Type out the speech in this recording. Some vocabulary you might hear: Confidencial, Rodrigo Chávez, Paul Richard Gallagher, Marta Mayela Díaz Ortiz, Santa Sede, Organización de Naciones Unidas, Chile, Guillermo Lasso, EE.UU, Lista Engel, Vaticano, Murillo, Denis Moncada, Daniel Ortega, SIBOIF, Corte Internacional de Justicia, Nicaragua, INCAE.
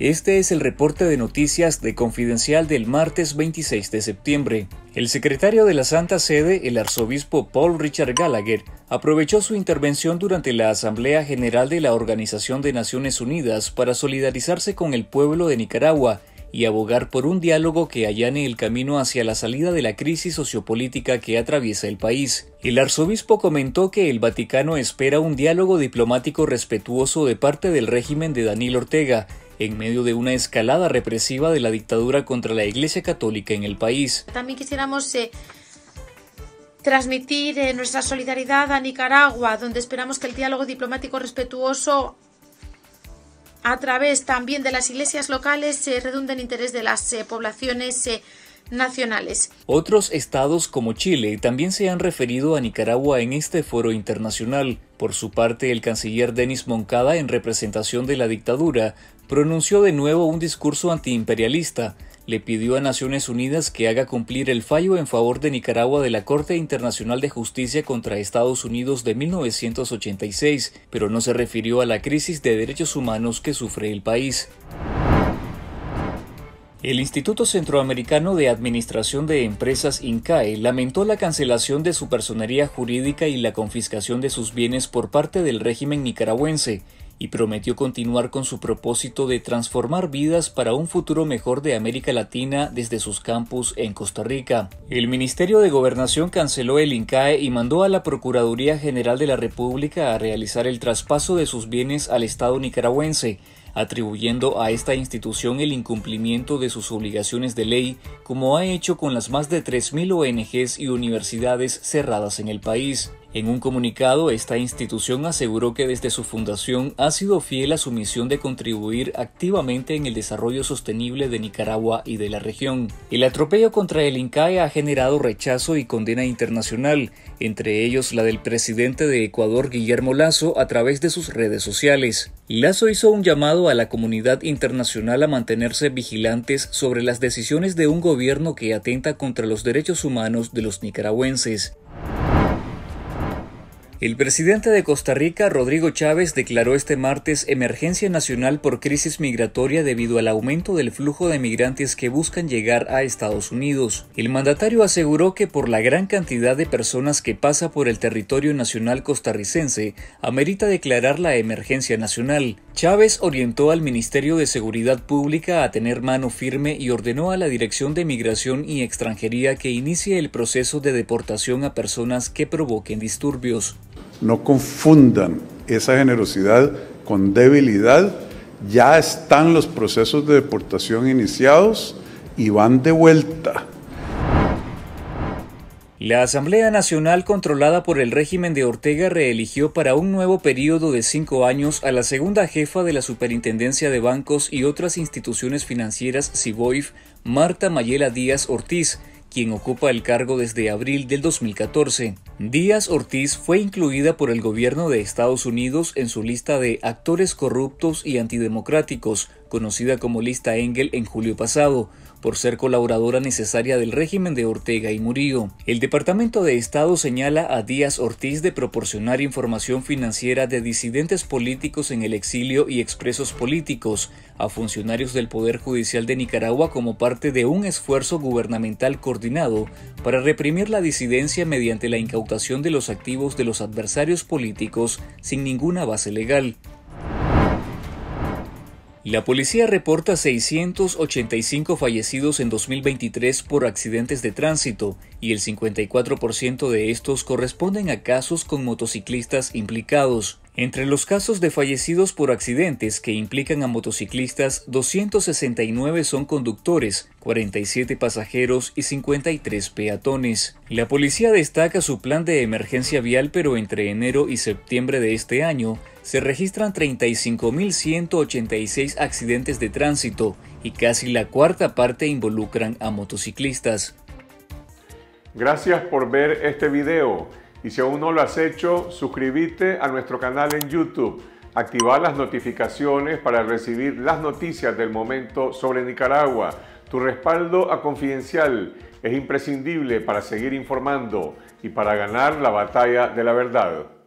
Este es el reporte de noticias de Confidencial del martes 26 de septiembre. El secretario de la Santa Sede, el arzobispo Paul Richard Gallagher, aprovechó su intervención durante la Asamblea General de la Organización de Naciones Unidas para solidarizarse con el pueblo de Nicaragua y abogar por un diálogo que allane el camino hacia la salida de la crisis sociopolítica que atraviesa el país. El arzobispo comentó que el Vaticano espera un diálogo diplomático respetuoso de parte del régimen de Daniel Ortega, en medio de una escalada represiva de la dictadura contra la Iglesia Católica en el país. También quisiéramos transmitir nuestra solidaridad a Nicaragua, donde esperamos que el diálogo diplomático respetuoso a través también de las iglesias locales se redunda en interés de las poblaciones nacionales. Otros estados como Chile también se han referido a Nicaragua en este foro internacional. Por su parte, el canciller Denis Moncada, en representación de la dictadura, pronunció de nuevo un discurso antiimperialista. Le pidió a Naciones Unidas que haga cumplir el fallo en favor de Nicaragua de la Corte Internacional de Justicia contra Estados Unidos de 1986, pero no se refirió a la crisis de derechos humanos que sufre el país. El Instituto Centroamericano de Administración de Empresas INCAE lamentó la cancelación de su personería jurídica y la confiscación de sus bienes por parte del régimen nicaragüense y prometió continuar con su propósito de transformar vidas para un futuro mejor de América Latina desde sus campus en Costa Rica. El Ministerio de Gobernación canceló el INCAE y mandó a la Procuraduría General de la República a realizar el traspaso de sus bienes al Estado nicaragüense, atribuyendo a esta institución el incumplimiento de sus obligaciones de ley, como ha hecho con las más de 3.000 ONGs y universidades cerradas en el país. En un comunicado, esta institución aseguró que desde su fundación ha sido fiel a su misión de contribuir activamente en el desarrollo sostenible de Nicaragua y de la región. El atropello contra el INCAE ha generado rechazo y condena internacional, entre ellos la del presidente de Ecuador, Guillermo Lasso, a través de sus redes sociales. Lasso hizo un llamado a la comunidad internacional a mantenerse vigilantes sobre las decisiones de un gobierno que atenta contra los derechos humanos de los nicaragüenses. El presidente de Costa Rica, Rodrigo Chávez, declaró este martes emergencia nacional por crisis migratoria debido al aumento del flujo de migrantes que buscan llegar a Estados Unidos. El mandatario aseguró que por la gran cantidad de personas que pasa por el territorio nacional costarricense, amerita declarar la emergencia nacional. Chávez orientó al Ministerio de Seguridad Pública a tener mano firme y ordenó a la Dirección de Migración y Extranjería que inicie el proceso de deportación a personas que provoquen disturbios. No confundan esa generosidad con debilidad. Ya están los procesos de deportación iniciados y van de vuelta. La Asamblea Nacional controlada por el régimen de Ortega reeligió para un nuevo período de 5 años a la segunda jefa de la Superintendencia de Bancos y otras instituciones financieras SIBOIF, Marta Mayela Díaz Ortiz, quien ocupa el cargo desde abril del 2014. Díaz Ortiz fue incluida por el gobierno de Estados Unidos en su lista de actores corruptos y antidemocráticos, conocida como Lista Engel, en julio pasado, por ser colaboradora necesaria del régimen de Ortega y Murillo. El Departamento de Estado señala a Díaz Ortiz de proporcionar información financiera de disidentes políticos en el exilio y expresos políticos a funcionarios del Poder Judicial de Nicaragua como parte de un esfuerzo gubernamental coordinado para reprimir la disidencia mediante la incautación de los activos de los adversarios políticos sin ninguna base legal. La policía reporta 685 fallecidos en 2023 por accidentes de tránsito y el 54% de estos corresponden a casos con motociclistas implicados. Entre los casos de fallecidos por accidentes que implican a motociclistas, 269 son conductores, 47 pasajeros y 53 peatones. La policía destaca su plan de emergencia vial, pero entre enero y septiembre de este año se registran 35.186 accidentes de tránsito y casi la cuarta parte involucran a motociclistas. Gracias por ver este video. Y si aún no lo has hecho, suscríbete a nuestro canal en YouTube, activa las notificaciones para recibir las noticias del momento sobre Nicaragua. Tu respaldo a Confidencial es imprescindible para seguir informando y para ganar la batalla de la verdad.